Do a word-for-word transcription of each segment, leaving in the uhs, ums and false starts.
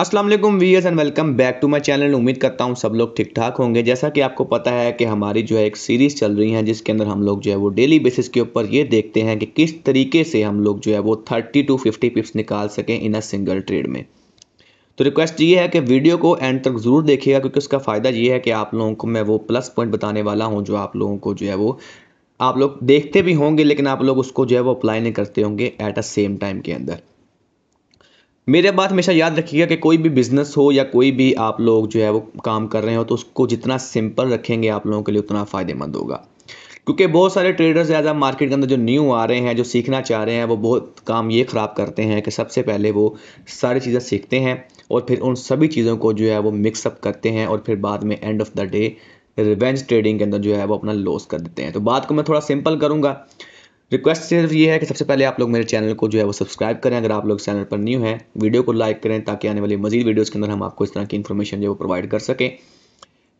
अस्सलाम वालेकुम viewers and welcome back to my channel. उम्मीद करता हूँ सब लोग ठीक ठाक होंगे। जैसा कि आपको पता है कि हमारी जो है एक सीरीज़ चल रही है जिसके अंदर हम लोग जो है वो डेली बेसिस के ऊपर ये देखते हैं कि किस तरीके से हम लोग जो है वो थर्टी टू फिफ्टी पिप्स निकाल सकें इन अ सिंगल ट्रेड में। तो रिक्वेस्ट ये है कि वीडियो को एंड तक ज़रूर देखिएगा, क्योंकि उसका फ़ायदा ये है कि आप लोगों को मैं वो प्लस पॉइंट बताने वाला हूँ जो आप लोगों को जो है वो आप लोग देखते भी होंगे लेकिन आप लोग उसको जो है वो अप्लाई नहीं करते होंगे एट अ सेम टाइम के अंदर। मेरे बात हमेशा याद रखिएगा कि कोई भी बिज़नेस हो या कोई भी आप लोग जो है वो काम कर रहे हो तो उसको जितना सिंपल रखेंगे आप लोगों के लिए उतना फ़ायदेमंद होगा, क्योंकि बहुत सारे ट्रेडर्स ज़्यादा मार्केट के अंदर जो न्यू आ रहे हैं जो सीखना चाह रहे हैं वो बहुत काम ये ख़राब करते हैं कि सबसे पहले वो सारी चीज़ें सीखते हैं और फिर उन सभी चीज़ों को जो है वो मिक्सअप करते हैं और फिर बाद में end of the day revenge trading के अंदर जो है वो अपना लॉस कर देते हैं। तो बात को मैं थोड़ा सिंपल करूँगा। रिक्वेस्ट सिर्फ ये है कि सबसे पहले आप लोग मेरे चैनल को जो है वो सब्सक्राइब करें अगर आप लोग चैनल पर न्यू हैं, वीडियो को लाइक करें ताकि आने वाली मजीद वीडियोस के अंदर हम आपको इस तरह की इन्फॉर्मेशन जो है वो प्रोवाइड कर सकें।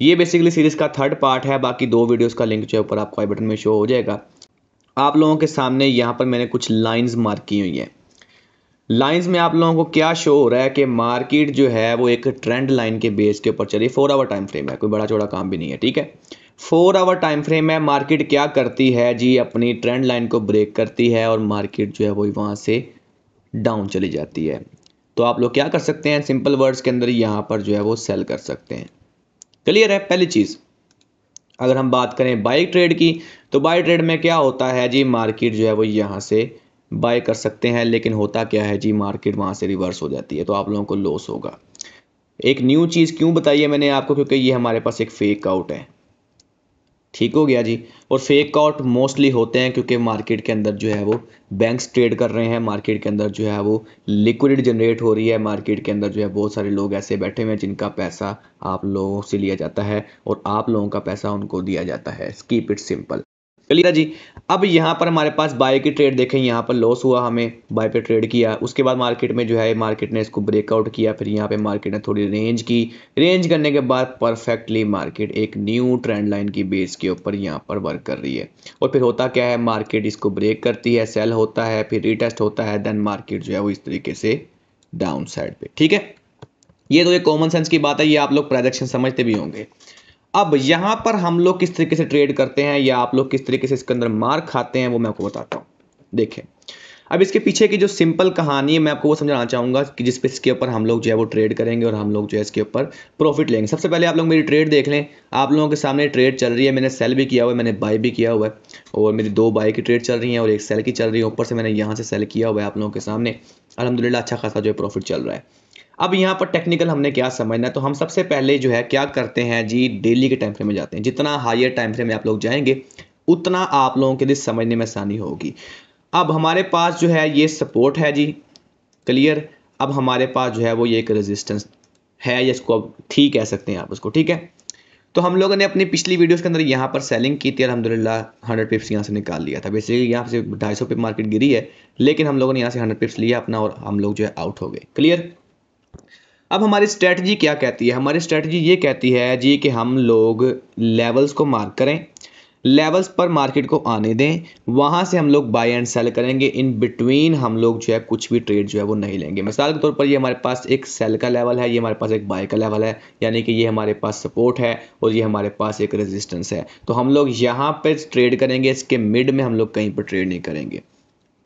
ये बेसिकली सीरीज़ का थर्ड पार्ट है, बाकी दो वीडियोस का लिंक जो है ऊपर आपको आई बटन में शो हो जाएगा। आप लोगों के सामने यहाँ पर मैंने कुछ लाइन्स मार्क की हुई हैं। लाइन्स में आप लोगों को क्या शो हो रहा है कि मार्केट जो है वो एक ट्रेंड लाइन के बेस के ऊपर चली। फोर आवर टाइम फ्रेम है, कोई बड़ा चौड़ा काम भी नहीं है, ठीक है। फोर आवर टाइम फ्रेम में मार्केट क्या करती है जी, अपनी ट्रेंड लाइन को ब्रेक करती है और मार्केट जो है वो वहाँ से डाउन चली जाती है। तो आप लोग क्या कर सकते हैं, सिंपल वर्ड्स के अंदर यहाँ पर जो है वो सेल कर सकते हैं। क्लियर है। पहली चीज़ अगर हम बात करें बाय ट्रेड की, तो बाय ट्रेड में क्या होता है जी, मार्केट जो है वो यहाँ से बाय कर सकते हैं, लेकिन होता क्या है जी, मार्केट वहाँ से रिवर्स हो जाती है तो आप लोगों को लॉस होगा। एक न्यू चीज़ क्यों बताई है मैंने आपको, क्योंकि ये हमारे पास एक फेक आउट है, ठीक हो गया जी। और फेक आउट मोस्टली होते हैं क्योंकि मार्केट के अंदर जो है वो बैंक्स ट्रेड कर रहे हैं, मार्केट के अंदर जो है वो लिक्विडिटी जनरेट हो रही है, मार्केट के अंदर जो है बहुत सारे लोग ऐसे बैठे हुए हैं जिनका पैसा आप लोगों से लिया जाता है और आप लोगों का पैसा उनको दिया जाता है। कीप इट सिंपल, क्लियर जी। अब यहाँ पर हमारे पास बाय की ट्रेड देखें, यहाँ पर लॉस हुआ, हमें बाय पे ट्रेड किया, उसके बाद मार्केट में जो है मार्केट ने इसको ब्रेकआउट किया, फिर यहाँ पे मार्केट ने थोड़ी रेंज की, रेंज करने के बाद परफेक्टली मार्केट एक न्यू ट्रेंड लाइन की बेस के ऊपर यहाँ पर वर्क कर रही है। और फिर होता क्या है, मार्केट इसको ब्रेक करती है, सेल होता है, फिर रिटेस्ट होता है, देन मार्केट जो है वो इस तरीके से डाउन साइड पर, ठीक है। ये तो एक कॉमन सेंस की बात है, ये आप लोग प्रोजेक्शन समझते भी होंगे। अब यहाँ पर हम लोग किस तरीके से ट्रेड करते हैं या आप लोग किस तरीके से इसके अंदर मार खाते हैं वो मैं आपको बताता हूँ। देखें अब इसके पीछे की जो सिंपल कहानी है मैं आपको वो समझाना चाहूँगा कि जिस पे इसके ऊपर हम लोग जो है वो ट्रेड करेंगे और हम लोग जो है इसके ऊपर प्रॉफिट लेंगे। सबसे पहले आप लोग मेरी ट्रेड देख लें, आप लोगों के सामने ट्रेड चल रही है, मैंने सेल भी किया हुआ है, मैंने बाय भी किया हुआ है और मेरी दो बाय की ट्रेड चल रही है और एक सेल की चल रही है। ऊपर से मैंने यहाँ से सेल किया हुआ है आप लोगों के सामने, अल्हम्दुलिल्लाह अच्छा खासा जो है प्रॉफिट चल रहा है। अब यहाँ पर टेक्निकल हमने क्या समझना है, तो हम सबसे पहले जो है क्या करते हैं जी, डेली के टाइम फ्रेम में जाते हैं। जितना हायर टाइम फ्रेम में आप लोग जाएंगे उतना आप लोगों के लिए समझने में आसानी होगी। अब हमारे पास जो है ये सपोर्ट है जी, क्लियर। अब हमारे पास जो है वो ये एक रेजिस्टेंस है, या इसको अब ठीक कह सकते हैं आप उसको, ठीक है। तो हम लोगों ने अपनी पिछली वीडियोस के अंदर यहाँ पर सेलिंग की थी, अल्हम्दुलिल्लाह हंड्रेड पिप्स यहाँ से निकाल लिया था। बेसिकली यहाँ से ढाई सौ पिप मार्केट गिरी है, लेकिन हम लोगों ने यहाँ से हंड्रेड पिप्स लिया अपना और हम लोग जो है आउट हो गए, क्लियर। अब हमारी स्ट्रेटजी क्या कहती है, हमारी स्ट्रेटजी ये कहती है जी कि हम लोग लेवल्स को मार्क करें, लेवल्स पर मार्केट को आने दें, वहाँ से हम लोग बाय एंड सेल करेंगे। इन बिटवीन हम लोग जो है कुछ भी ट्रेड जो है वो नहीं लेंगे। मिसाल के तौर पर ये हमारे पास एक सेल का लेवल है, ये हमारे पास एक बाय का लेवल है, यानी कि ये हमारे पास सपोर्ट है और ये हमारे पास एक रेजिस्टेंस है। तो हम लोग यहाँ पर ट्रेड करेंगे, इसके मिड में हम लोग कहीं पर ट्रेड नहीं करेंगे,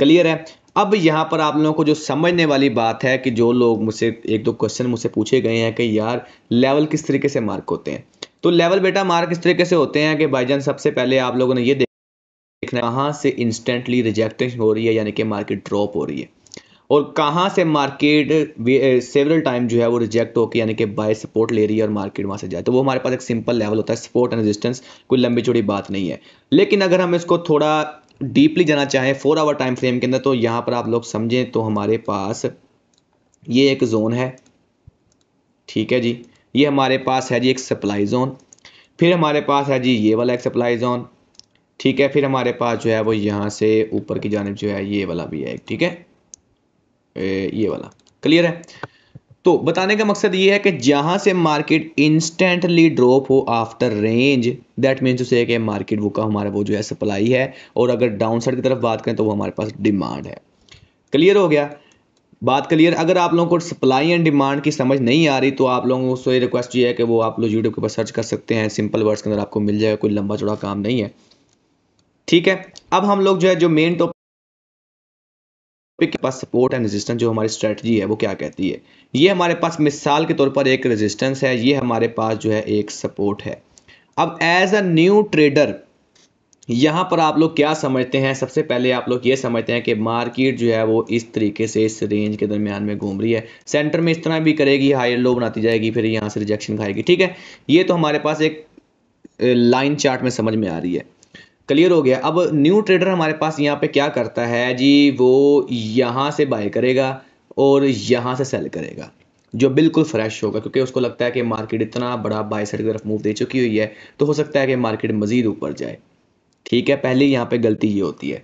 क्लियर है। अब यहाँ पर आप लोगों को जो समझने वाली बात है कि जो लोग मुझसे एक दो क्वेश्चन मुझसे पूछे गए हैं कि यार लेवल किस तरीके से मार्क होते हैं, तो लेवल बेटा मार्क इस तरीके से होते हैं कि भाईजान सबसे पहले आप लोगों ने ये देखना कहाँ से इंस्टेंटली रिजेक्टेशन हो रही है, यानी कि मार्केट ड्रॉप हो रही है, और कहाँ से मार्केट सेवरल टाइम जो है वो रिजेक्ट होकर यानी कि बाय सपोर्ट ले रही है और मार्केट वहाँ से जाए। तो वो हमारे पास एक सिंपल लेवल होता है, सपोर्ट एंड रेजिस्टेंस, कोई लंबी चौड़ी बात नहीं है। लेकिन अगर हम इसको थोड़ा डीपली जाना चाहें फोर आवर टाइम फ्रेम के अंदर, तो यहाँ पर आप लोग समझें तो हमारे पास ये एक जोन है, ठीक है जी। ये हमारे पास है जी एक सप्लाई जोन, फिर हमारे पास है जी ये वाला एक सप्लाई जोन, ठीक है। फिर हमारे पास जो है वो यहाँ से ऊपर की जानिब जो है ये वाला भी है, ठीक है, ये वाला, क्लियर है। तो बताने का मकसद ये है कि जहाँ से मार्केट इंस्टेंटली ड्रॉप हो आफ्टर रेंज, दैट मीन्स उसे कि मार्केट वो का हमारा वो जो है सप्लाई है, और अगर डाउन साइड की तरफ बात करें तो वो हमारे पास डिमांड है, क्लियर हो गया। बात क्लियर। अगर आप लोगों को सप्लाई एंड डिमांड की समझ नहीं आ रही तो आप लोगों को ये रिक्वेस्ट ये है कि वो आप लोग यूट्यूब के ऊपर सर्च कर सकते हैं, सिंपल वर्ड्स के अंदर आपको मिल जाएगा, कोई लंबा चौड़ा काम नहीं है। ठीक है, अब हम लोग जो है जो मेन टॉपिक के पास सपोर्ट एंड रेजिस्टेंस जो हमारी स्ट्रेटजी है वो क्या कहती है। ये हमारे पास मिसाल के तौर पर एक रेजिस्टेंस है, ये हमारे पास जो है एक सपोर्ट है। अब एज अ न्यू ट्रेडर यहाँ पर आप लोग क्या समझते हैं, सबसे पहले आप लोग ये समझते हैं कि मार्केट जो है वो इस तरीके से इस रेंज के दरमियान में घूम रही है, सेंटर में इस तरह भी करेगी, हायर लो बनाती जाएगी, फिर यहाँ से रिजेक्शन खाएगी। ठीक है, ये तो हमारे पास एक लाइन चार्ट में समझ में आ रही है, क्लियर हो गया। अब न्यू ट्रेडर हमारे पास यहाँ पे क्या करता है जी, वो यहाँ से बाय करेगा और यहाँ से सेल करेगा जो बिल्कुल फ्रेश होगा, क्योंकि उसको लगता है कि मार्केट इतना बड़ा बाय साइड की तरफ मूव दे चुकी हुई है तो हो सकता है कि मार्केट मजीद ऊपर जाए। ठीक है, पहले यहाँ पे गलती ये होती है।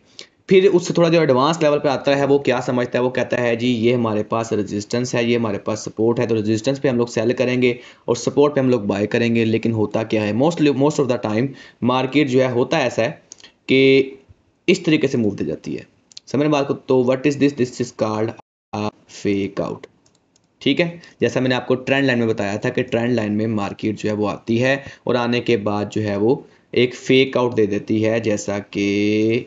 फिर उससे थोड़ा जो एडवांस लेवल पे आता है वो क्या समझता है, वो कहता है जी ये हमारे पास रेजिस्टेंस है, ये हमारे पास सपोर्ट है, तो रेजिस्टेंस पे हम लोग सेल करेंगे और सपोर्ट पे हम लोग बाय करेंगे। लेकिन होता क्या है, mostly most of the time market जो है होता ऐसा है कि इस तरीके से मूव दे जाती है, समझ बात को। तो what is this, this is called fake out. ठीक है, जैसा मैंने आपको ट्रेंड लाइन में बताया था कि ट्रेंड लाइन में मार्केट जो है वो आती है और आने के बाद जो है वो एक फेक आउट दे देती है, जैसा कि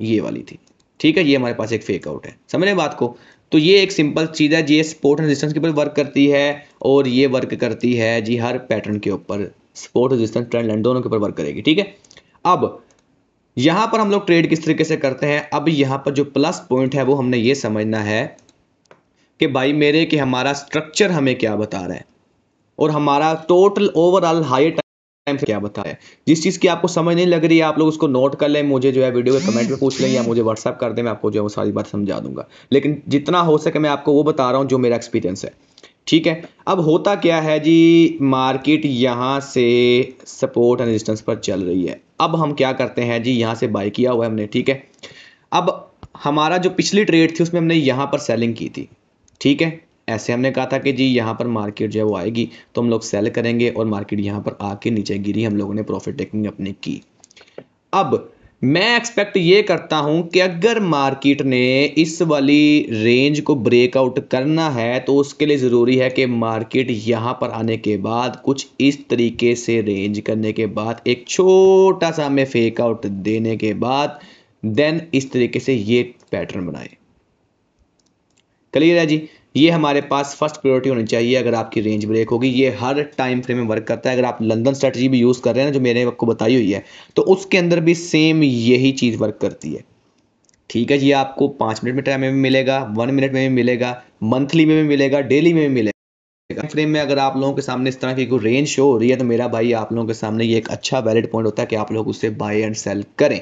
ये वाली थी। ठीक है, ये हमारे पास एक फेक आउट है, समझ रहे बात को। तो ये एक सिंपल चीज़ है, ये सपोर्ट एंड रेजिस्टेंस के ऊपर वर्क करती है और ये वर्क करती है जी हर पैटर्न के ऊपर, सपोर्ट रेजिस्टेंस ट्रेंड लाइन दोनों के ऊपर वर्क करेगी। ठीक है, अब यहाँ पर हम लोग ट्रेड किस तरीके से करते हैं। अब यहाँ पर जो प्लस पॉइंट है वो हमने ये समझना है कि भाई मेरे कि हमारा स्ट्रक्चर हमें क्या बता रहा है और हमारा टोटल ओवरऑल हायर टाइम क्या बता रहा है। जिस चीज़ की आपको समझ नहीं लग रही है आप लोग उसको नोट कर लें, मुझे जो है वीडियो के कमेंट में पूछ लें या मुझे व्हाट्सअप कर दें, मैं आपको जो है वो सारी बात समझा दूंगा। लेकिन जितना हो सके मैं आपको वो बता रहा हूँ जो मेरा एक्सपीरियंस है। ठीक है, अब होता क्या है जी, मार्केट यहाँ से सपोर्ट एंड रेजिस्टेंस पर चल रही है। अब हम क्या करते हैं जी, यहाँ से बाय किया हुआ है हमने। ठीक है, अब हमारा जो पिछली ट्रेड थी उसमें हमने यहाँ पर सेलिंग की थी। ठीक है, ऐसे हमने कहा था कि जी यहाँ पर मार्केट जो है वो आएगी तो हम लोग सेल करेंगे और मार्केट यहाँ पर आके नीचे गिरी, हम लोगों ने प्रॉफिट टेकिंग अपनी की। अब मैं एक्सपेक्ट ये करता हूँ कि अगर मार्केट ने इस वाली रेंज को ब्रेकआउट करना है तो उसके लिए ज़रूरी है कि मार्केट यहाँ पर आने के बाद कुछ इस तरीके से रेंज करने के बाद एक छोटा सा हमें फेकआउट देने के बाद देन इस तरीके से ये पैटर्न बनाए। क्लियर है जी, ये हमारे पास फर्स्ट प्रायोरिटी होनी चाहिए अगर आपकी रेंज ब्रेक होगी। ये हर टाइम फ्रेम में वर्क करता है। अगर आप लंदन स्ट्रेटजी भी यूज़ कर रहे हैं ना जो मैंने आपको बताई हुई है तो उसके अंदर भी सेम यही चीज़ वर्क करती है। ठीक है, ये आपको पाँच मिनट में टाइम में भी मिलेगा, वन मिनट में भी मिलेगा, मंथली में भी मिलेगा, डेली में भी मिलेगा। फ्रेम में अगर आप लोगों के सामने इस तरह की कोई रेंज शो हो रही है तो मेरा भाई आप लोगों के सामने ये एक अच्छा वैलिड पॉइंट होता है कि आप लोग उससे बाय एंड सेल करें।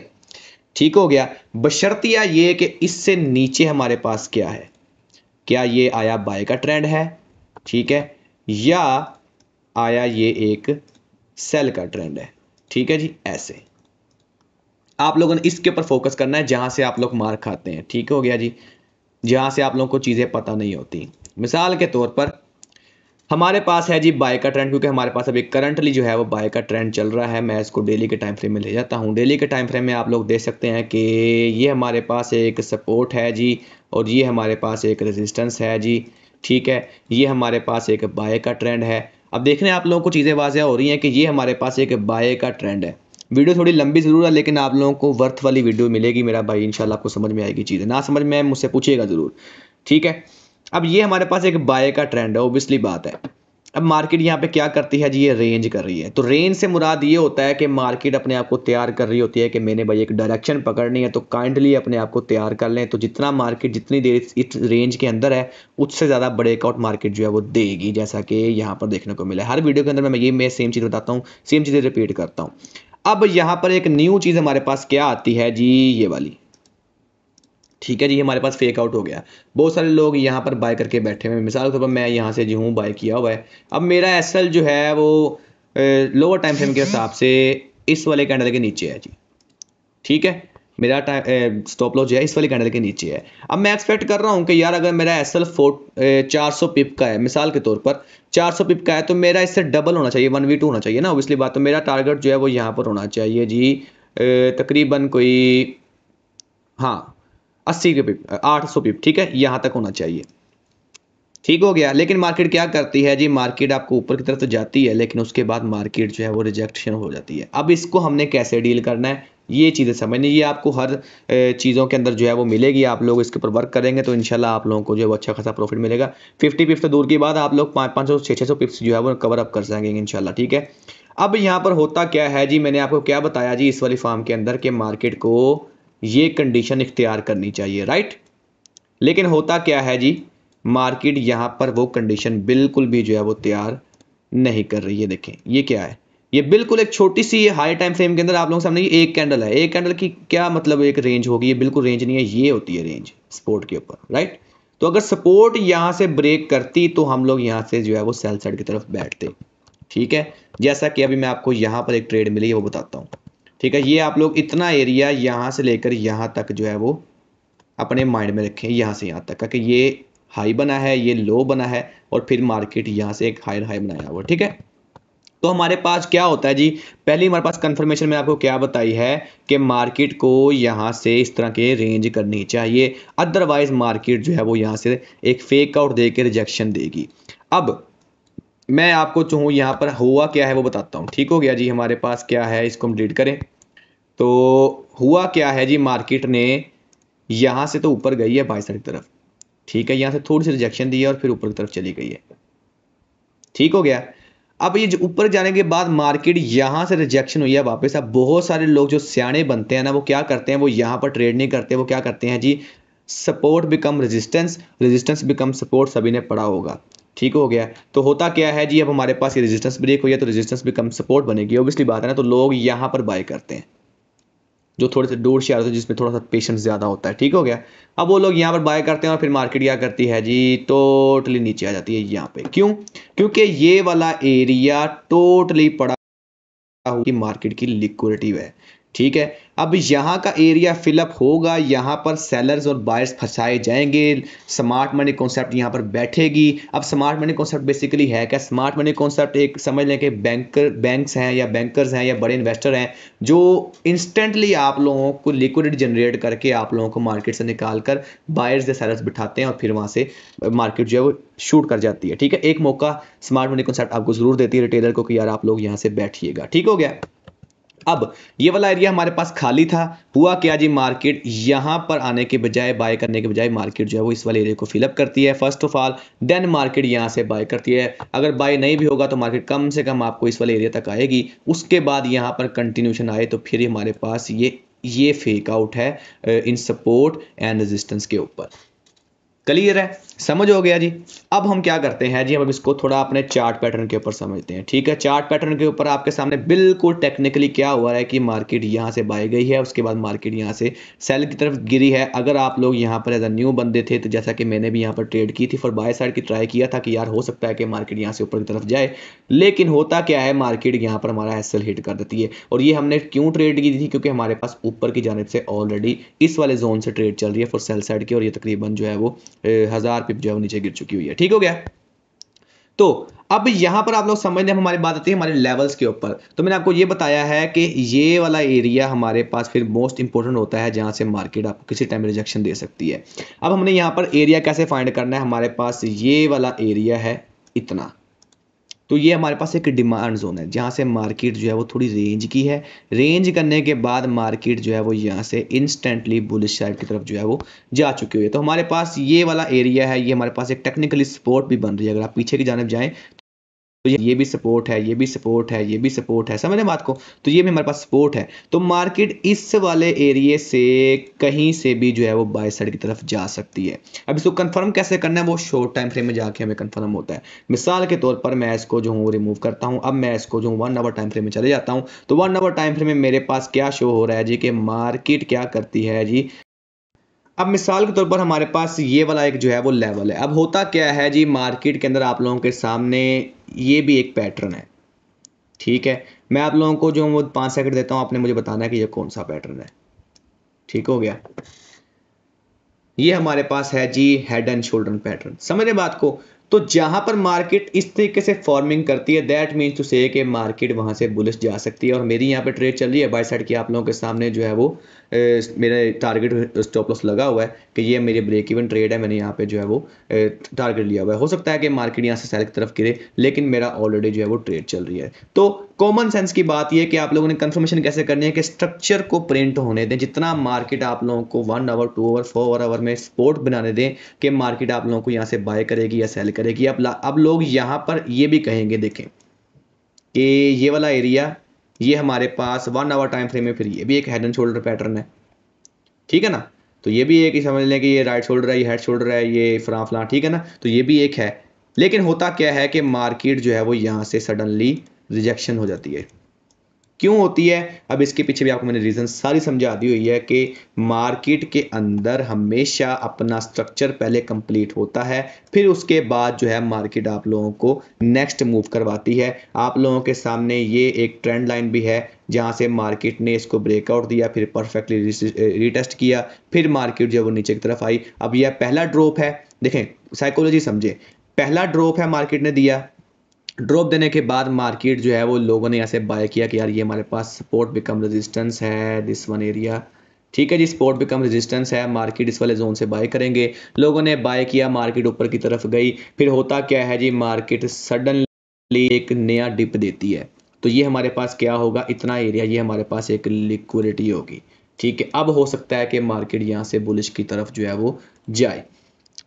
ठीक हो गया, बशर्तिया ये कि इससे नीचे हमारे पास क्या है, क्या ये आया बाय का ट्रेंड है, ठीक है, या आया ये एक सेल का ट्रेंड है। ठीक है जी, ऐसे आप लोगों ने इसके ऊपर फोकस करना है जहां से आप लोग मार खाते हैं। ठीक हो गया जी, जहां से आप लोगों को चीज़ें पता नहीं होती। मिसाल के तौर पर हमारे पास है जी बाय का ट्रेंड, क्योंकि हमारे पास अभी करंटली जो है वो बाय का ट्रेंड चल रहा है। मैं इसको डेली के टाइम फ्रेम में ले जाता हूँ। डेली के टाइम फ्रेम में आप लोग देख सकते हैं कि ये हमारे पास एक सपोर्ट है जी और ये हमारे पास एक रेजिस्टेंस है जी। ठीक है, ये हमारे पास एक बाय का ट्रेंड है। अब देख रहे हैं आप लोगों को चीज़ें वाज़ह हो रही हैं कि ये हमारे पास एक बाय का ट्रेंड है। वीडियो थोड़ी लंबी ज़रूर है लेकिन आप लोगों को वर्थ वाली वीडियो मिलेगी मेरा भाई, इंशाल्लाह आपको समझ में आएगी चीज़ें। ना समझ में आए मुझसे पूछिएगा ज़रूर। ठीक है, अब ये हमारे पास एक बाय का ट्रेंड है, ओबियसली बात है। अब मार्केट यहाँ पे क्या करती है जी, ये रेंज कर रही है। तो रेंज से मुराद ये होता है कि मार्केट अपने आप को तैयार कर रही होती है कि मैंने भाई एक डायरेक्शन पकड़नी है, तो काइंडली अपने आप को तैयार कर लें। तो जितना मार्केट जितनी देर इस रेंज के अंदर है उससे ज़्यादा ब्रेकआउट मार्केट जो है वो देगी, जैसा कि यहाँ पर देखने को मिला है। हर वीडियो के अंदर मैं ये मैं सेम चीज़ बताता हूँ, सेम चीज़ें रिपीट करता हूँ। अब यहाँ पर एक न्यू चीज़ हमारे पास क्या आती है जी, ये वाली। ठीक है जी, हमारे पास फेक आउट हो गया। बहुत सारे लोग यहाँ पर बाय करके बैठे हुए हैं। मिसाल के तौर पर मैं यहाँ से जी हूँ बाय किया हुआ है। अब मेरा एसएल जो है वो लोअर टाइम फ्रेम के हिसाब से इस वाले कैंडल के नीचे है जी। ठीक है, मेरा टाइम स्टॉप लॉस जो है इस वाले कैंडल के नीचे है। अब मैं एक्सपेक्ट कर रहा हूँ कि यार अगर मेरा एसएल फोर चार सौ पिप का है, मिसाल के तौर पर चार सौ पिप का है, तो मेरा इससे डबल होना चाहिए, वन वी टू होना चाहिए ना, ऑब्वियसली बात। तो मेरा टारगेट जो है वो यहाँ पर होना चाहिए जी तकरीबन कोई, हाँ अस्सी के पिप आठ सौ पिप, ठीक है, यहाँ तक होना चाहिए। ठीक हो गया। लेकिन मार्केट क्या करती है जी, मार्केट आपको ऊपर की तरफ तो जाती है लेकिन उसके बाद मार्केट जो है वो रिजेक्शन हो जाती है। अब इसको हमने कैसे डील करना है ये चीज़ें समझनी, ये आपको हर चीज़ों के अंदर जो है वो मिलेगी। आप लोग इसके ऊपर वर्क करेंगे तो इंशाल्लाह आप लोगों को जो है वो अच्छा खासा प्रॉफिट मिलेगा। फिफ्टी पिप्स तो दूर की बात, आप लोग पाँच पाँच सौ छः छः सौ पिप्स जो है वो कवर अप कर सकेंगे इंशाल्लाह। ठीक है, अब यहाँ पर होता क्या है जी, मैंने आपको क्या बताया जी इस वाली फार्म के अंदर कि मार्केट को ये कंडीशन इख्तियार करनी चाहिए, राइट। लेकिन होता क्या है जी, मार्केट यहाँ पर वो कंडीशन बिल्कुल भी जो है वो तैयार नहीं कर रही है। देखें ये क्या है, ये बिल्कुल एक छोटी सी हाई टाइम फ्रेम के अंदर आप लोगों के सामने ये एक कैंडल है। एक कैंडल की क्या मतलब एक रेंज होगी, ये बिल्कुल रेंज नहीं है, ये होती है रेंज सपोर्ट के ऊपर, राइट। तो अगर सपोर्ट यहाँ से ब्रेक करती तो हम लोग यहाँ से जो है वो सेल साइड की तरफ बैठते, ठीक है। जैसा कि अभी मैं आपको यहाँ पर एक ट्रेड मिली है वो बताता हूँ, ठीक है। ये आप लोग इतना एरिया यहाँ से लेकर यहाँ तक जो है वो अपने माइंड में रखें, यहाँ से यहाँ तक, कि ये हाई बना है, ये लो बना है और फिर मार्केट यहाँ से एक हायर हाई बनाया हुआ, ठीक है। तो हमारे पास क्या होता है जी, पहली हमारे पास कंफर्मेशन में आपको क्या बताई है कि मार्केट को यहाँ से इस तरह के रेंज करनी चाहिए, अदरवाइज मार्केट जो है वो यहाँ से एक फेक आउट दे के रिजेक्शन देगी। अब मैं आपको चाहूँ यहाँ पर हुआ क्या है वो बताता हूँ। ठीक हो गया जी, हमारे पास क्या है, इसको हम डिलीट करें। तो हुआ क्या है जी, मार्केट ने यहाँ से तो ऊपर गई है बाई साइड की तरफ, ठीक है, यहाँ से थोड़ी सी रिजेक्शन दी है और फिर ऊपर की तरफ चली गई है, ठीक हो गया। अब ये जो ऊपर जाने के बाद मार्केट यहाँ से रिजेक्शन हुई है वापस। अब बहुत सारे लोग जो सियाने बनते हैं ना वो क्या करते हैं, वो यहाँ पर ट्रेड नहीं करते, वो क्या करते हैं जी, support become resistance, resistance become support, सभी ने पढ़ा होगा, ठीक हो गया। तो होता क्या है जी, अब हमारे पास ये रेजिस्टेंस ब्रेक हुई है तो रेजिस्टेंस बिकम सपोर्ट बनेगी, ऑब्वियसली बात है ना। तो लोग यहाँ पर बाय करते हैं जो थोड़े से डोर शेयर होते हैं जिसमें थोड़ा सा पेशेंस ज़्यादा होता है, ठीक हो गया। अब वो लोग यहाँ पर बाय करते हैं और फिर मार्केट क्या करती है जी, टोटली नीचे आ जाती है यहाँ पे। क्यों? क्योंकि ये वाला एरिया टोटली पड़ा कि मार्केट की लिक्विडिटी है, ठीक है। अब यहाँ का एरिया फिलअप होगा, यहाँ पर सेलर्स और बायर्स फंसाए जाएंगे, स्मार्ट मनी कॉन्सेप्ट यहाँ पर बैठेगी। अब स्मार्ट मनी कॉन्सेप्ट बेसिकली है क्या, स्मार्ट मनी कॉन्सेप्ट एक समझ लें कि बैंकर बैंक्स हैं या बैंकर्स हैं या बड़े इन्वेस्टर हैं जो इंस्टेंटली आप लोगों को लिक्विडिटी जनरेट करके आप लोगों को मार्केट से निकाल कर बायर्स या सेलर्स बिठाते हैं और फिर वहाँ से मार्केट जो है वो शूट कर जाती है, ठीक है। एक मौका स्मार्ट मनी कॉन्सेप्ट आपको ज़रूर देती है रिटेलर को कि यार आप लोग यहाँ से बैठिएगा, ठीक हो गया। अब ये वाला एरिया हमारे पास खाली था, हुआ क्या जी, मार्केट यहाँ पर आने के बजाय बाय करने के बजाय मार्केट जो है वो इस वाले एरिया को फिलअप करती है first of all, then market यहाँ से बाय करती है। अगर बाय नहीं भी होगा तो मार्केट कम से कम आपको इस वाले एरिया तक आएगी, उसके बाद यहाँ पर कंटिन्यूशन आए तो फिर हमारे पास ये ये फेक आउट है इन सपोर्ट एंड रेजिस्टेंस के ऊपर। क्लियर है, समझ हो गया जी। अब हम क्या करते हैं जी, हम अब इसको थोड़ा अपने चार्ट पैटर्न के ऊपर समझते हैं, ठीक है। चार्ट पैटर्न के ऊपर आपके सामने बिल्कुल टेक्निकली क्या हुआ है कि मार्केट यहाँ से बाय गई है, उसके बाद मार्केट यहाँ से सेल की तरफ गिरी है। अगर आप लोग यहाँ पर एज अ न्यू बंदे थे तो जैसा कि मैंने भी यहाँ पर ट्रेड की थी फॉर बाय साइड की, ट्राई किया था कि यार हो सकता है कि मार्केट यहाँ से ऊपर की तरफ जाए, लेकिन होता क्या है मार्केट यहाँ पर हमारा हैसल हिट कर देती है। और ये हमने क्यों ट्रेड की थी, क्योंकि हमारे पास ऊपर की जानिब से ऑलरेडी इस वाले जोन से ट्रेड चल रही है फॉर सेल साइड की, और ये तकरीबन जो है वो हज़ार पिप जो है नीचे गिर चुकी हुई है, ठीक हो गया। तो अब यहां पर आप लोग समझ लें, हमारी बात आती है हमारे लेवल्स के ऊपर। तो मैंने आपको ये बताया है कि ये वाला एरिया हमारे पास फिर मोस्ट इंपॉर्टेंट होता है जहां से मार्केट आपको किसी टाइम रिजेक्शन दे सकती है। अब हमने यहां पर एरिया कैसे फाइंड करना है, हमारे पास ये वाला एरिया है इतना, तो ये हमारे पास एक डिमांड जोन है जहाँ से मार्केट जो है वो थोड़ी रेंज की है। रेंज करने के बाद मार्केट जो है वो यहाँ से इंस्टेंटली बुलिश साइड की तरफ जो है वो जा चुकी हुई है। तो हमारे पास ये वाला एरिया है, ये हमारे पास एक टेक्निकली सपोर्ट भी बन रही है। अगर आप पीछे की जानिब जाएँ तो ये भी सपोर्ट है, ये भी सपोर्ट है, ये भी सपोर्ट है, समझ रहे बात को, तो ये भी हमारे पास सपोर्ट है। तो मार्केट इस वाले एरिया से कहीं से भी जो है वो बाय साइड की तरफ जा सकती है। अब इसको कंफर्म कैसे करना है वो शॉर्ट टाइम फ्रेम में जाके हमें कंफर्म होता है। मिसाल के तौर पर मैं इसको जो हूँ रिमूव करता हूँ, अब मैं इसको जो वन आवर टाइम फ्रेम में चले जाता हूँ। तो वन आवर टाइम फ्रेम में मेरे पास क्या शो हो रहा है जी कि मार्केट क्या करती है जी। अब मिसाल के तौर पर हमारे पास ये वाला एक जो है वो लेवल है। अब होता क्या है जी, मार्केट के अंदर आप लोगों के सामने ये भी एक पैटर्न है, ठीक है। मैं आप लोगों को जो वो पाँच सेकंड देता हूँ, आपने मुझे बताना है कि ये कौन सा पैटर्न है, ठीक हो गया। ये हमारे पास है जी हेड एंड शोल्डर पैटर्न, समझ रहे बात को। तो जहां पर मार्केट इस तरीके से फॉर्मिंग करती है दैट मीन्स टू से कि मार्केट वहां से बुलिश जा सकती है। और मेरी यहां पे ट्रेड चल रही है बाय साइड की, आप लोगों के सामने जो है वो ए, मेरे टारगेट स्टॉप लॉस लगा हुआ है कि ये मेरी ब्रेक इवन ट्रेड है, मैंने यहां पे जो है वो टारगेट लिया हुआ है। हो सकता है कि मार्केट यहाँ से सेल की तरफ गिरे लेकिन मेरा ऑलरेडी जो है वो ट्रेड चल रही है। तो कॉमन सेंस की बात यह कि आप लोगों ने कंफर्मेशन कैसे करनी है कि स्ट्रक्चर को प्रिंट होने दें, जितना मार्केट आप लोगों को one hour two hour four hour में सपोर्ट बनाने दें कि मार्केट आप लोगों को यहाँ से बाय करेगी या सेल करेगी। अब अब लोग यहाँ पर ये भी कहेंगे देखें कि ये वाला एरिया ये हमारे पास वन आवर टाइम फ्रेम में, फिर ये भी एक हेड एंड शोल्डर पैटर्न है, ठीक है ना। तो ये भी एक समझ लें कि ये राइट शोल्डर है, ये हेड शोल्डर है, ये फ्रां फ्लां, ठीक है ना। तो ये भी एक है। लेकिन होता क्या है कि मार्केट जो है वो यहाँ से सडनली रिजेक्शन हो जाती है। क्यों होती है? अब इसके पीछे भी आपको मैंने रीज़न सारी समझा दी हुई है कि मार्केट के अंदर हमेशा अपना स्ट्रक्चर पहले कंप्लीट होता है, फिर उसके बाद जो है मार्केट आप लोगों को नेक्स्ट मूव करवाती है। आप लोगों के सामने ये एक ट्रेंड लाइन भी है जहाँ से मार्केट ने इसको ब्रेकआउट दिया, फिर परफेक्टली रिटेस्ट किया, फिर मार्केट जो वो नीचे की तरफ आई। अब यह पहला ड्रॉप है, देखें साइकोलॉजी समझें, पहला ड्रॉप है मार्केट ने दिया, ड्रॉप देने के बाद मार्केट जो है वो लोगों ने यहाँ से बाय किया कि यार ये हमारे पास सपोर्ट बिकम रेजिस्टेंस है, दिस वन एरिया, ठीक है जी, सपोर्ट बिकम रेजिस्टेंस है, मार्केट इस वाले जोन से बाय करेंगे। लोगों ने बाय किया, मार्केट ऊपर की तरफ गई, फिर होता क्या है जी मार्केट सडनली एक नया डिप देती है। तो ये हमारे पास क्या होगा, इतना एरिया, ये हमारे पास एक लिक्विडिटी होगी, ठीक है। अब हो सकता है कि मार्केट यहाँ से बुलिश की तरफ जो है वो जाए,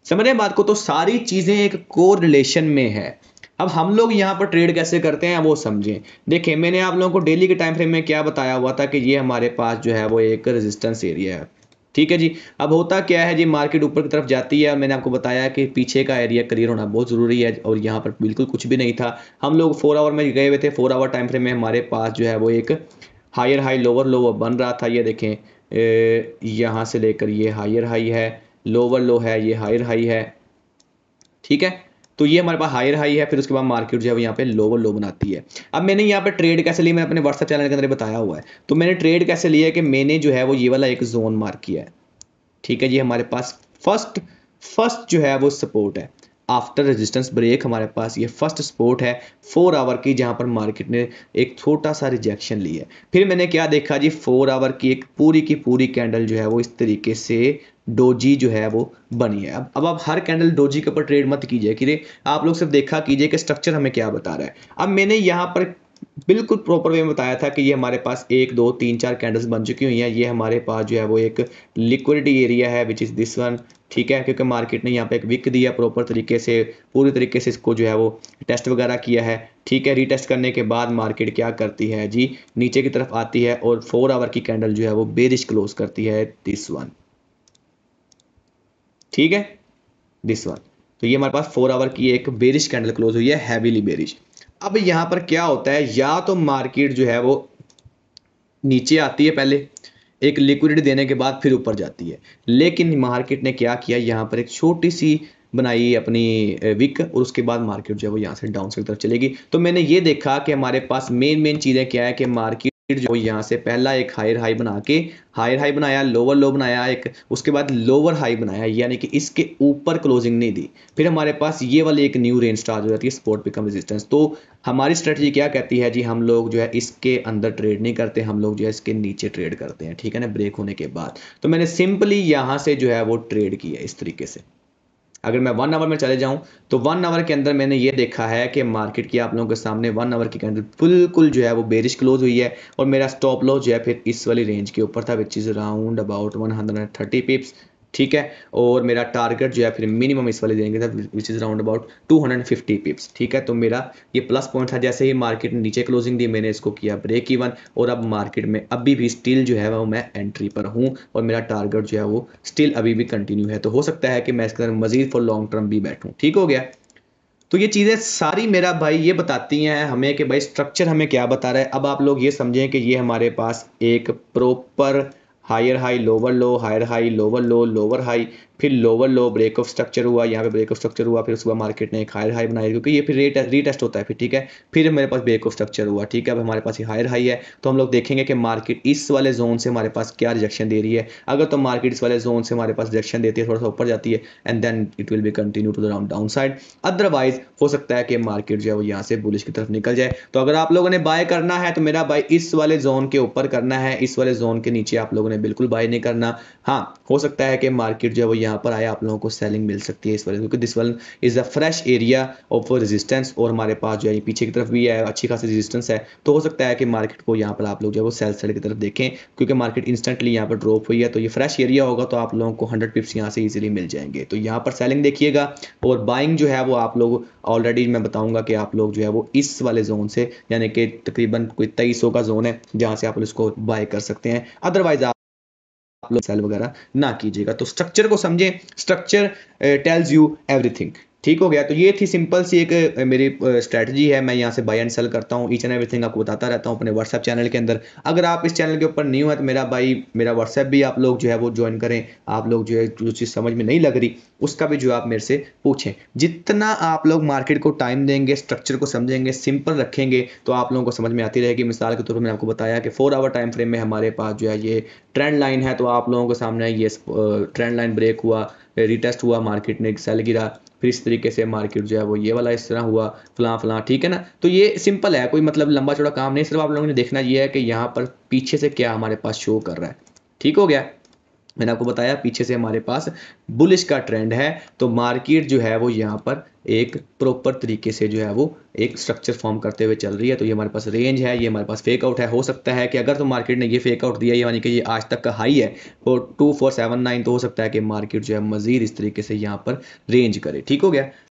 समझ रहे बात को। तो सारी चीज़ें एक कोर रिलेशन में है। अब हम लोग यहाँ पर ट्रेड कैसे करते हैं वो समझें। देखिए मैंने आप लोगों को डेली के टाइम फ्रेम में क्या बताया हुआ था कि ये हमारे पास जो है वो एक रेजिस्टेंस एरिया है, ठीक है जी। अब होता क्या है जी मार्केट ऊपर की तरफ जाती है, मैंने आपको बताया कि पीछे का एरिया क्लियर होना बहुत ज़रूरी है और यहाँ पर बिल्कुल कुछ भी नहीं था। हम लोग फोर आवर में गए हुए थे, फोर आवर टाइम फ्रेम में हमारे पास जो है वो एक हायर हाई लोअर लो बन रहा था। ये देखें यहाँ से लेकर ये हायर हाई है, लोअर लो है, ये हायर हाई है, ठीक है। तो ये हमारे पास हायर हाई है, फिर उसके बाद मार्केट जो है यहाँ पे लोअर लो बनाती है। अब मैंने यहाँ पे ट्रेड कैसे ली, मैंने अपने व्हाट्सएप चैनल के अंदर बताया हुआ है। तो मैंने ट्रेड कैसे लिया है कि मैंने जो है वो ये वाला एक जोन मार्क किया है, ठीक है जी। हमारे पास फर्स्ट फर्स्ट जो है वो सपोर्ट है, आफ्टर रेजिस्टेंस ब्रेक हमारे पास ये फर्स्ट सपोर्ट है फोर आवर की, जहाँ पर मार्केट ने एक छोटा सा रिजेक्शन ली है। फिर मैंने क्या देखा जी, फोर आवर की एक पूरी की पूरी कैंडल जो है वो इस तरीके से डोजी जो है वो बनी है। अब अब आप हर कैंडल डोजी के ऊपर ट्रेड मत कीजिए कि आप लोग सिर्फ देखा कीजिए कि स्ट्रक्चर हमें क्या बता रहा है। अब मैंने यहाँ पर बिल्कुल प्रॉपर वे में बताया था कि ये हमारे पास एक दो तीन चार कैंडल्स बन चुकी हुई हैं, ये हमारे पास जो है वो एक लिक्विडिटी एरिया है विच इज़ दिस वन, ठीक है, क्योंकि मार्केट ने यहाँ पे एक विक दिया प्रॉपर तरीके से, पूरी तरीके से इसको जो है वो टेस्ट वगैरह किया है, ठीक है। रीटेस्ट करने के बाद मार्केट क्या करती है जी, नीचे की तरफ आती है और फोर आवर की कैंडल जो है वो बेरिश क्लोज करती है, दिस वन, ठीक है, दिस वन। तो ये हमारे पास फोर आवर की एक बेरिश कैंडल क्लोज हुई है, हैवीली बेरिश। अब यहाँ पर क्या होता है, या तो मार्केट जो है वो नीचे आती है पहले एक लिक्विडिटी देने के बाद, फिर ऊपर जाती है। लेकिन मार्केट ने क्या किया, यहाँ पर एक छोटी सी बनाई अपनी विक और उसके बाद मार्केट जो है वो यहाँ से डाउन की तरफ चलेगी। तो मैंने ये देखा कि हमारे पास मेन मेन चीज़ें क्या है कि मार्केट जो यहाँ से पहला एक हायर हाई बना के हायर हाई बनाया, लोअर लो बनाया एक, उसके बाद लोअर हाई बनाया, यानी कि इसके ऊपर क्लोजिंग नहीं दी। फिर हमारे पास ये वाली एक न्यू रेंज स्टार्ट हो जाती है, सपोर्ट बिकम रेजिस्टेंस। तो हमारी स्ट्रेटजी क्या कहती है जी, हम लोग जो है इसके अंदर ट्रेड नहीं करते, हम लोग जो है इसके नीचे ट्रेड करते हैं, ठीक है ना, ब्रेक होने के बाद। तो मैंने सिंपली यहाँ से जो है वो ट्रेड किया इस तरीके से। अगर मैं वन आवर में चले जाऊं तो वन आवर के अंदर मैंने ये देखा है कि मार्केट की आप लोगों के सामने वन आवर की कैंडल बिल्कुल जो है वो बेरिश क्लोज हुई है और मेरा स्टॉप लॉस जो है फिर इस वाली रेंज के ऊपर था which is around about one hundred thirty pips, ठीक है। और मेरा टारगेट जो है फिर मिनिमम इस वाली रेंज का था which is around about two hundred fifty pips, ठीक है। तो मेरा ये प्लस पॉइंट था, जैसे ही मार्केट नीचे क्लोजिंग दी मैंने इसको किया ब्रेक इवन और अब मार्केट में अभी भी स्टिल जो है वो मैं एंट्री पर हूँ और मेरा टारगेट जो है वो स्टिल अभी भी कंटिन्यू है। तो हो सकता है कि मैं इसके अंदर मजीद फॉर लॉन्ग टर्म भी बैठूँ, ठीक हो गया। तो ये चीज़ें सारी मेरा भाई ये बताती हैं हमें कि भाई स्ट्रक्चर हमें क्या बता रहा है। अब आप लोग ये समझें कि ये हमारे पास एक proper higher high lower low, higher high lower low, lower high, फिर lower low break of structure हुआ, यहाँ पे ब्रेक ऑफ स्ट्रक्चर हुआ, फिर उसके बाद मार्केट ने एक हायर हाई बनाया क्योंकि ये फिर रेट रीटेस्ट होता है फिर, ठीक है। फिर मेरे पास ब्रेक ऑफ स्ट्रक्चर हुआ, ठीक है। अब हमारे पास ये हायर हाई है तो हम लोग देखेंगे कि मार्केट इस वाले जोन से हमारे पास क्या रिजेक्शन दे रही है। अगर तो मार्केट इस वाले जोन से हमारे पास रिजेक्शन देती है, थोड़ा सा ऊपर जाती है and then it will be continue to the round down side. Otherwise हो सकता है कि मार्केट जो है वो यहाँ से बुलिश की तरफ निकल जाए। तो अगर आप लोगों ने बाय करना है तो मेरा बाय इस वाले जोन के ऊपर करना है, इस वाले जोन के नीचे आप लोगों ने बिल्कुल बाय नहीं करना। हाँ, हो सकता है कि मार्केट जो है वो यहाँ पर आए, आप लोगों को सेलिंग मिल सकती है इस वाले, क्योंकि this one is a fresh area of resistance और हमारे पास जो है पीछे की तरफ भी है अच्छी खासी रेजिस्टेंस है। तो हो सकता है कि मार्केट को यहाँ पर आप लोग जो है वो सेल साइड की तरफ देखें क्योंकि मार्केट इंस्टेंटली यहाँ पर ड्रॉप हुई है। तो ये फ्रेश एरिया होगा तो आप लोगों को हंड्रेड पिप्स यहाँ से इजीली मिल जाएंगे। तो यहाँ पर सेलिंग देखिएगा और बाइंग जो है वो आप लोग ऑलरेडी मैं बताऊंगा कि आप लोग जो है वो इस वाले जोन से यानी कि तकरीबन कोई तेईस सौ का जोन है जहाँ से आप लोग इसको बाय कर सकते हैं। अदरवाइज आप लोग सेल वगैरह ना कीजिएगा। तो स्ट्रक्चर को समझें, स्ट्रक्चर टेल्स यू एवरीथिंग, ठीक हो गया। तो ये थी सिंपल सी एक मेरी स्ट्रैटेजी है। मैं यहाँ से बाय एंड सेल करता हूँ, ईच एंड एवरीथिंग आपको बताता रहता हूँ अपने व्हाट्सएप चैनल के अंदर। अगर आप इस चैनल के ऊपर न्यू है तो मेरा भाई मेरा व्हाट्सएप भी आप लोग जो है वो ज्वाइन करें। आप लोग जो है जो चीज़ समझ में नहीं लग रही उसका भी जो आप मेरे से पूछें। जितना आप लोग मार्केट को टाइम देंगे, स्ट्रक्चर को समझेंगे, सिंपल रखेंगे तो आप लोगों को समझ में आती रहेगी। मिसाल के तौर पर मैंने आपको बताया कि फोर आवर टाइम फ्रेम में हमारे पास जो है ये ट्रेंड लाइन है। तो आप लोगों के सामने ये ट्रेंड लाइन ब्रेक हुआ, रिटेस्ट हुआ, मार्केट ने सेल गिरा, फिर इस तरीके से मार्केट जो है वो ये वाला इस तरह हुआ फलां फलां, ठीक है ना। तो ये सिंपल है, कोई मतलब लंबा चौड़ा काम नहीं। सिर्फ आप लोगों ने देखना ये है कि यहाँ पर पीछे से क्या हमारे पास शो कर रहा है, ठीक हो गया। मैंने आपको बताया पीछे से हमारे पास बुलिश का ट्रेंड है तो मार्केट जो है वो यहाँ पर एक प्रॉपर तरीके से जो है वो एक स्ट्रक्चर फॉर्म करते हुए चल रही है। तो ये हमारे पास रेंज है, ये हमारे पास फेकआउट है। हो सकता है कि अगर तो मार्केट ने ये फेकआउट दिया यानी कि ये आज तक का हाई है तो टू फोर सेवन नाइन, तो हो सकता है कि मार्केट जो है मजीद इस तरीके से यहाँ पर रेंज करे, ठीक हो गया।